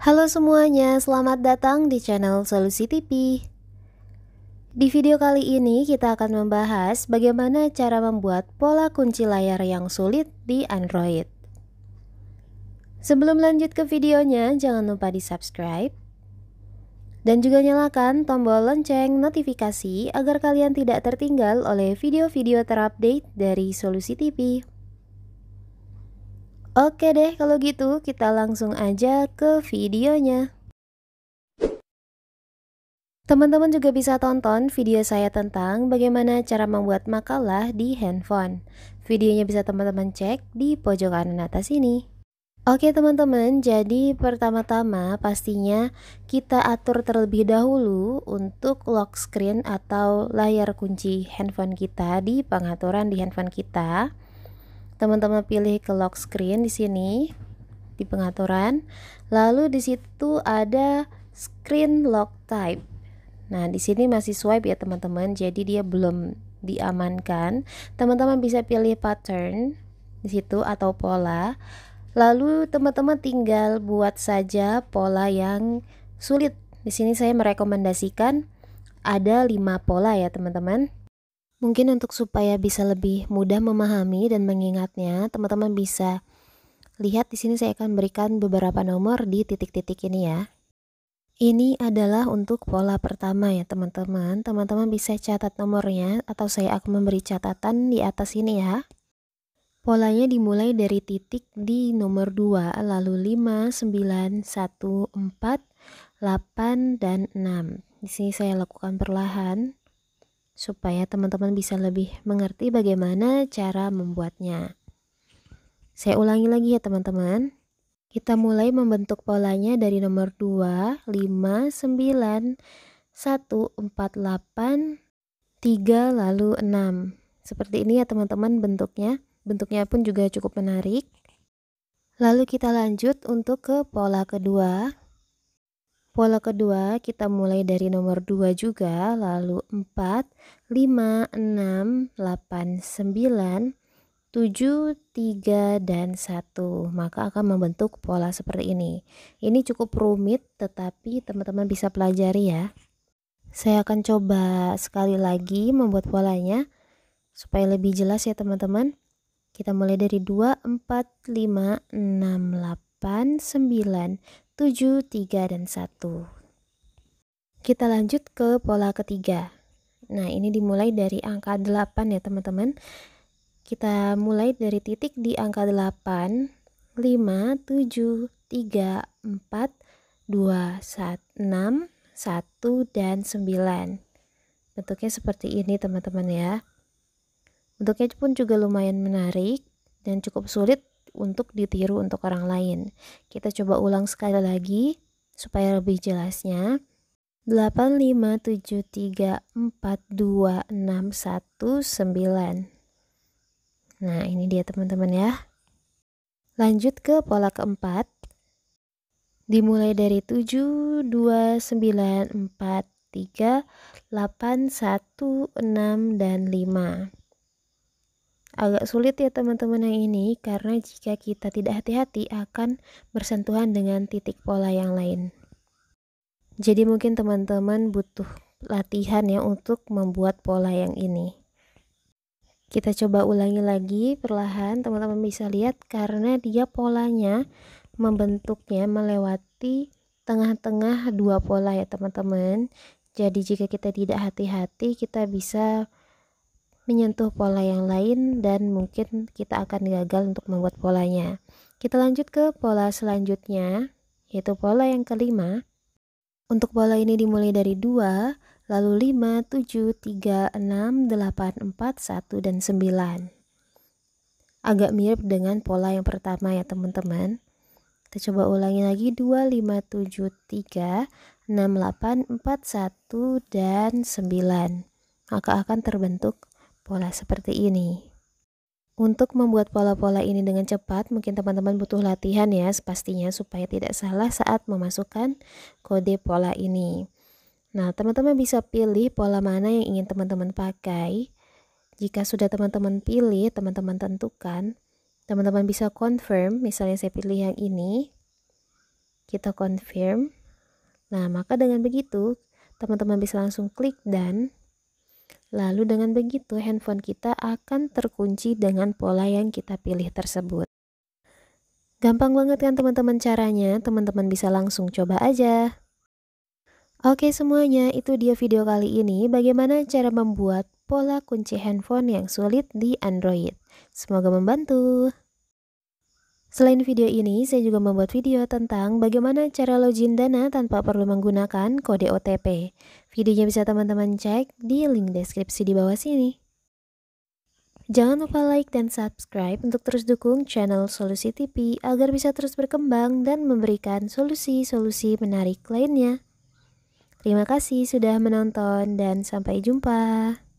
Halo semuanya, selamat datang di channel Solusi TV. Di video kali ini kita akan membahas bagaimana cara membuat pola kunci layar yang sulit di Android. Sebelum lanjut ke videonya, jangan lupa di-subscribe dan juga nyalakan tombol lonceng notifikasi agar kalian tidak tertinggal oleh video-video terupdate dari Solusi TV. Oke deh, kalau gitu kita langsung aja ke videonya. Teman-teman juga bisa tonton video saya tentang bagaimana cara membuat makalah di handphone. Videonya bisa teman-teman cek di pojok kanan atas ini. Oke teman-teman, jadi pertama-tama pastinya kita atur terlebih dahulu untuk lock screen atau layar kunci handphone kita di pengaturan di handphone kita. Teman-teman pilih ke lock screen di sini di pengaturan, lalu di situ ada screen lock type. Nah, di sini masih swipe ya teman-teman, jadi dia belum diamankan. Teman-teman bisa pilih pattern di situ atau pola. Lalu teman-teman tinggal buat saja pola yang sulit. Di sini saya merekomendasikan ada 5 pola ya teman-teman. Mungkin untuk supaya bisa lebih mudah memahami dan mengingatnya, teman-teman bisa lihat di sini saya akan berikan beberapa nomor di titik-titik ini ya. Ini adalah untuk pola pertama ya teman-teman. Teman-teman bisa catat nomornya atau saya akan memberi catatan di atas ini ya. Polanya dimulai dari titik di nomor 2, lalu 5, 9, 1, 4, 8, dan 6. Di sini saya lakukan perlahan supaya teman-teman bisa lebih mengerti bagaimana cara membuatnya. Saya ulangi lagi ya teman-teman. Kita mulai membentuk polanya dari nomor 2, 5, 9, 1, 4, 8, 3, lalu 6. Seperti ini ya teman-teman bentuknya. Bentuknya pun juga cukup menarik. Lalu kita lanjut untuk ke pola kedua. Pola kedua kita mulai dari nomor 2 juga, lalu 4, 5, 6, 8, 9, 7, 3, dan 1. Maka akan membentuk pola seperti ini. Ini cukup rumit, tetapi teman-teman bisa pelajari ya. Saya akan coba sekali lagi membuat polanya, supaya lebih jelas ya teman-teman. Kita mulai dari 2, 4, 5, 6, 8, 9, 7, 3, dan 1. Kita lanjut ke pola ketiga. Nah, ini dimulai dari angka 8 ya teman-teman. Kita mulai dari titik di angka 8, 5, 7, 3, 4, 2, 6, 1, dan 9. Bentuknya seperti ini teman-teman ya. Bentuknya pun juga lumayan menarik dan cukup sulit untuk ditiru untuk orang lain. Kita coba ulang sekali lagi supaya lebih jelasnya. 8, 5, 7, 3, 4, 2, 6, 1, 9. Nah, ini dia teman-teman ya. Lanjut ke pola keempat. Dimulai dari 7, 2, 9, 4, 3, 8, 1, 6, dan 5. Agak sulit ya teman-teman yang ini, karena jika kita tidak hati-hati akan bersentuhan dengan titik pola yang lain. Jadi mungkin teman-teman butuh latihan ya untuk membuat pola yang ini. Kita coba ulangi lagi perlahan, teman-teman bisa lihat karena dia polanya membentuknya melewati tengah-tengah 2 pola ya teman-teman. Jadi jika kita tidak hati-hati kita bisa menyentuh pola yang lain dan mungkin kita akan gagal untuk membuat polanya. Kita lanjut ke pola selanjutnya, yaitu pola yang kelima. Untuk pola ini dimulai dari 2, lalu 5, 7, 3, 6, 8, 4, 1, dan 9. Agak mirip dengan pola yang pertama ya teman-teman. Kita coba ulangi lagi, 2, 5, 7, 3, 6, 8, 4, 1, dan 9. Maka akan terbentuk pola seperti ini. Untuk membuat pola-pola ini dengan cepat, mungkin teman-teman butuh latihan ya, pastinya supaya tidak salah saat memasukkan kode pola ini. Nah, teman-teman bisa pilih pola mana yang ingin teman-teman pakai. Jika sudah teman-teman pilih, teman-teman tentukan, teman-teman bisa confirm, misalnya saya pilih yang ini. kita confirm. Nah, maka dengan begitu teman-teman bisa langsung klik done. Lalu dengan begitu handphone kita akan terkunci dengan pola yang kita pilih tersebut. Gampang banget kan teman-teman caranya, teman-teman bisa langsung coba aja. Oke semuanya, itu dia video kali ini bagaimana cara membuat pola kunci handphone yang sulit di Android. Semoga membantu. Selain video ini, saya juga membuat video tentang bagaimana cara login Dana tanpa perlu menggunakan kode OTP. Videonya bisa teman-teman cek di link deskripsi di bawah sini. Jangan lupa like dan subscribe untuk terus dukung channel Solusi TV agar bisa terus berkembang dan memberikan solusi-solusi menarik lainnya. Terima kasih sudah menonton dan sampai jumpa.